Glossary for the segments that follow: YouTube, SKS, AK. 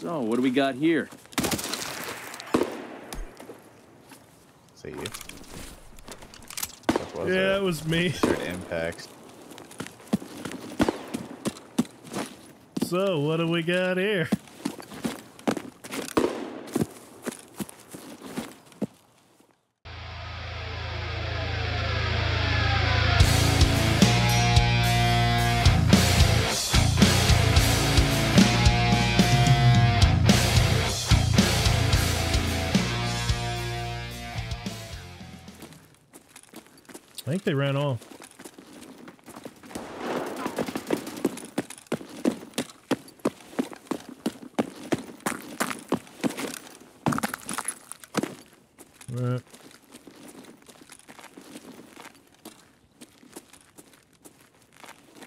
So, what do we got here? Is that you? What was it? It was me. Impacts. So, what do we got here? I think they ran off. Right.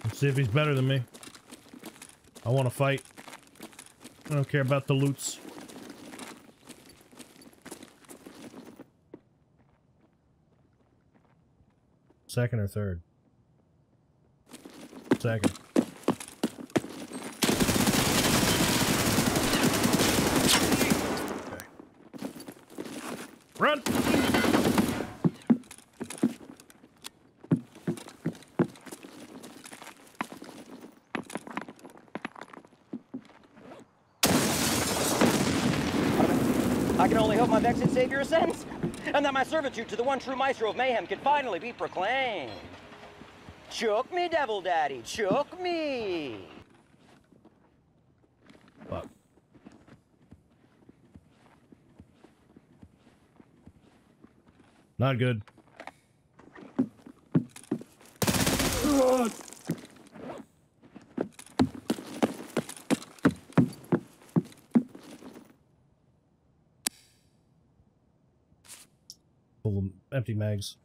Let's see if he's better than me. I want to fight. I don't care about the loots. Second or third? Second. Okay. Run! I can only hope my vexed savior ascends, and that my servitude to the one true maestro of mayhem can finally be proclaimed. Choke me, devil daddy, choke me. Fuck. Not good. Ugh. Empty mags.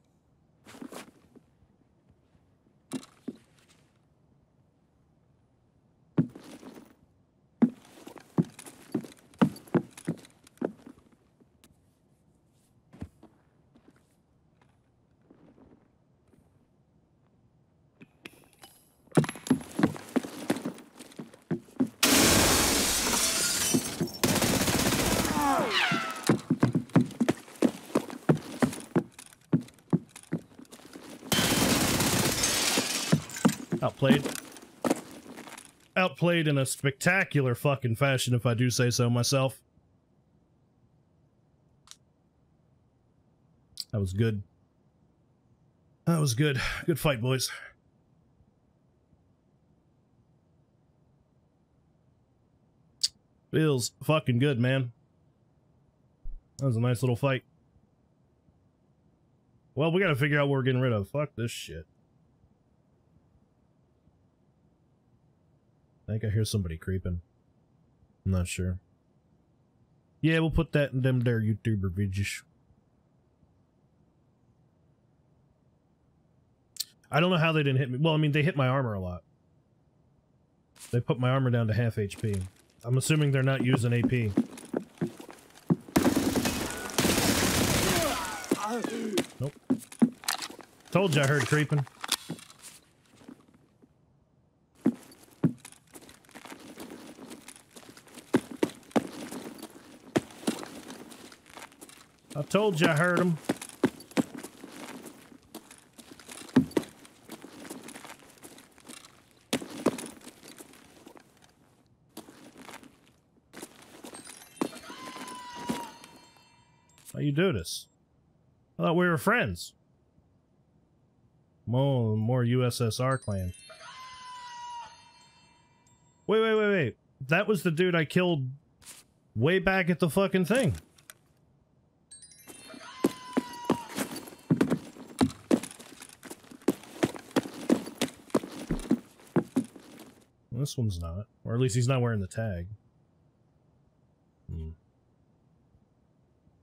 Outplayed. Outplayed in a spectacular fucking fashion, if I do say so myself. That was good. That was good. Good fight, boys. Feels fucking good, man. That was a nice little fight. Well, we gotta figure out what we're getting rid of. Fuck this shit. I think I hear somebody creeping. I'm not sure. Yeah, we'll put that in them there YouTuber videos. I don't know how they didn't hit me. Well, I mean, they hit my armor a lot. They put my armor down to half HP. I'm assuming they're not using AP. Nope. Told you I heard creeping. I told you I heard him. How you do this? I thought we were friends. More USSR clan. Wait. That was the dude I killed way back at the fucking thing. This one's not. Or at least he's not wearing the tag. Hmm.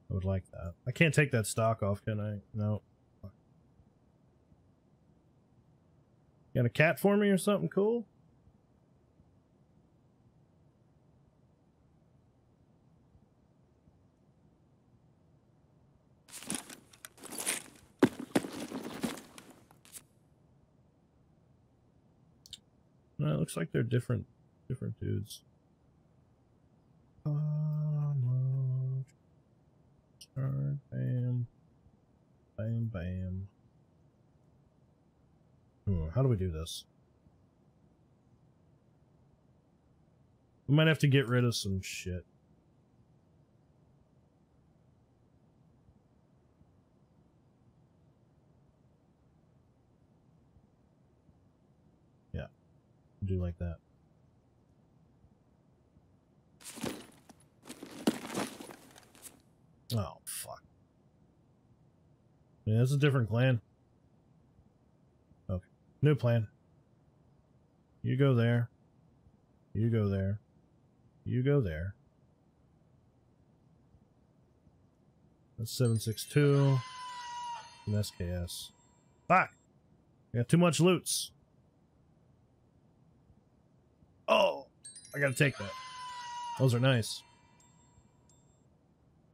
I would like that. I can't take that stock off, can I? No. Got a cat for me or something cool? No, it looks like they're different dudes. Bam. Bam, bam. How do we do this? We might have to get rid of some shit. Yeah. Do like that. Oh, fuck. Yeah, that's a different plan. Okay. New plan. You go there. You go there. You go there. That's 762. And SKS. Fuck! I got too much loots. Oh! I gotta take that. Those are nice.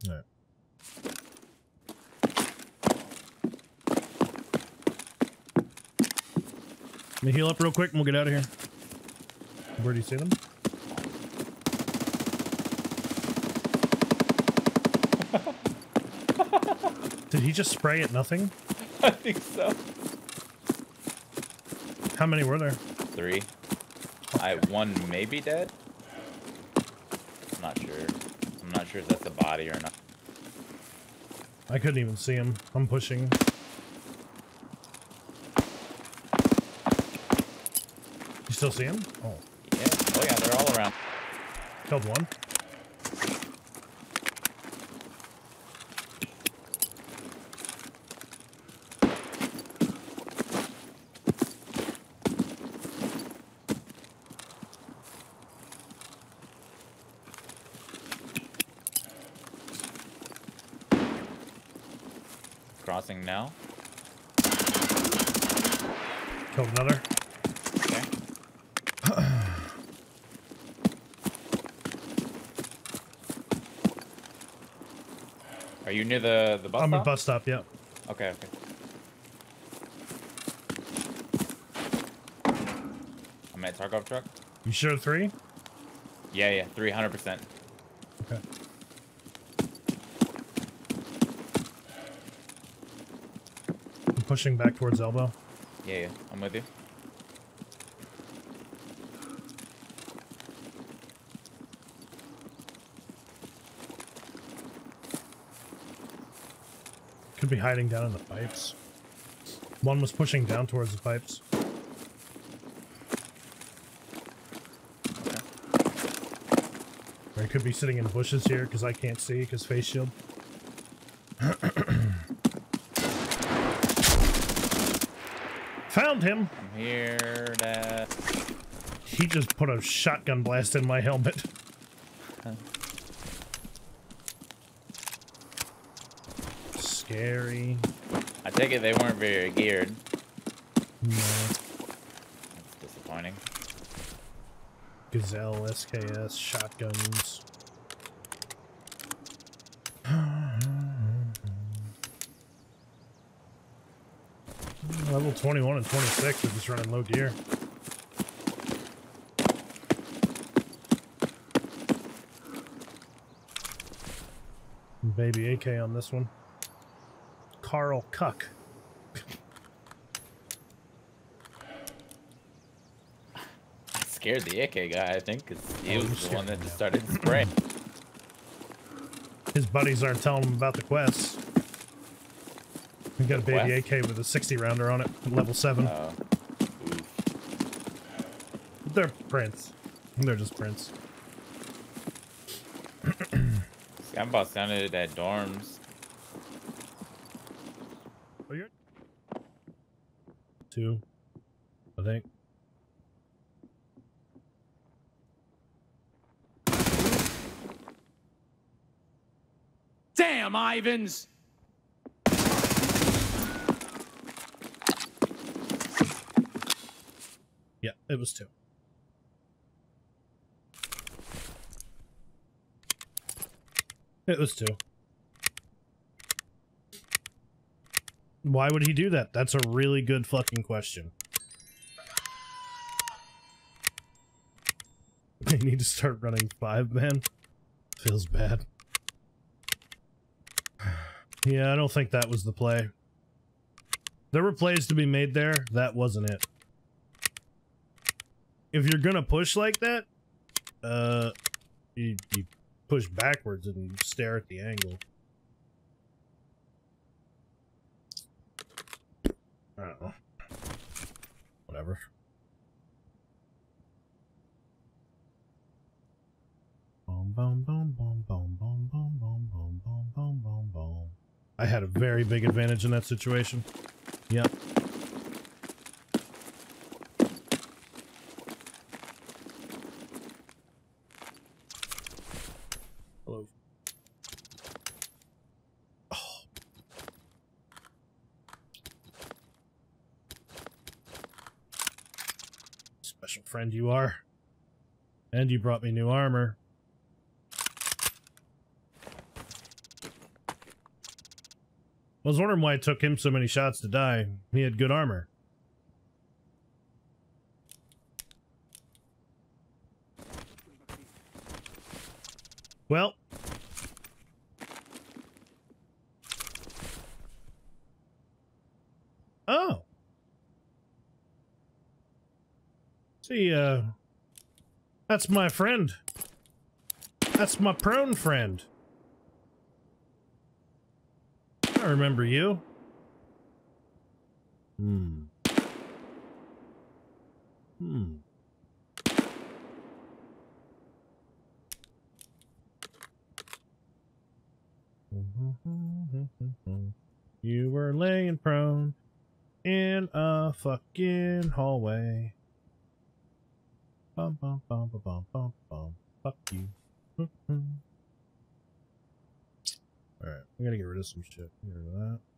Alright. Let me heal up real quick and we'll get out of here. Where do you see them? Did he just spray at nothing? I think so. How many were there? 3. Okay. One may be dead. I'm not sure. I'm not sure if that's a body or not. I couldn't even see him. I'm pushing. You still see him? Oh. Yeah. Oh yeah, they're all around. Killed one. Crossing now. Killed another. Okay. Are you near the bus stop? I'm at bus stop, yeah. Okay, okay. I'm at Tarkov truck. You sure 3? Yeah, yeah, 300%. Okay. Pushing back towards elbow. Yeah, yeah, I'm with you. Could be hiding down in the pipes. One was pushing down towards the pipes. Okay. Or he could be sitting in bushes here because I can't see because face shield. Found him. I'm here. That he just put a shotgun blast in my helmet. Huh. Scary. I take it they weren't very geared. No. That's disappointing. Gazelle, SKS, shotguns. Level 21 and 26 are just running low gear. Baby AK on this one. Carl Cuck. I scared the AK guy, I think, because he was the one that just started spraying. His buddies aren't telling him about the quest. We got a baby AK with a 60-rounder on it, level 7. They're prints. They're just prints. I'm about sounded at dorms. Oh, you're 2, I think. Damn, Ivans! Yeah, it was 2. It was 2. Why would he do that? That's a really good fucking question. They need to start running 5, man. feels bad. Yeah, I don't think that was the play. There were plays to be made there. That wasn't it. If you're gonna push like that, you push backwards and stare at the angle. I don't know. Whatever. Boom, boom, boom, boom, boom, boom, boom, boom, boom, boom, boom, boom, boom. I had a very big advantage in that situation. Yep. Hello. Oh. Special friend you are. And you brought me new armor. I was wondering why it took him so many shots to die. He had good armor. Well. Oh. See, that's my friend. That's my prone friend. I remember you. Hmm. Hmm. You were laying prone in a fucking hallway. Bum, bum, bum, bum, bum, bum, bum. Fuck you. All right, we gotta get rid of some shit. Get rid of that.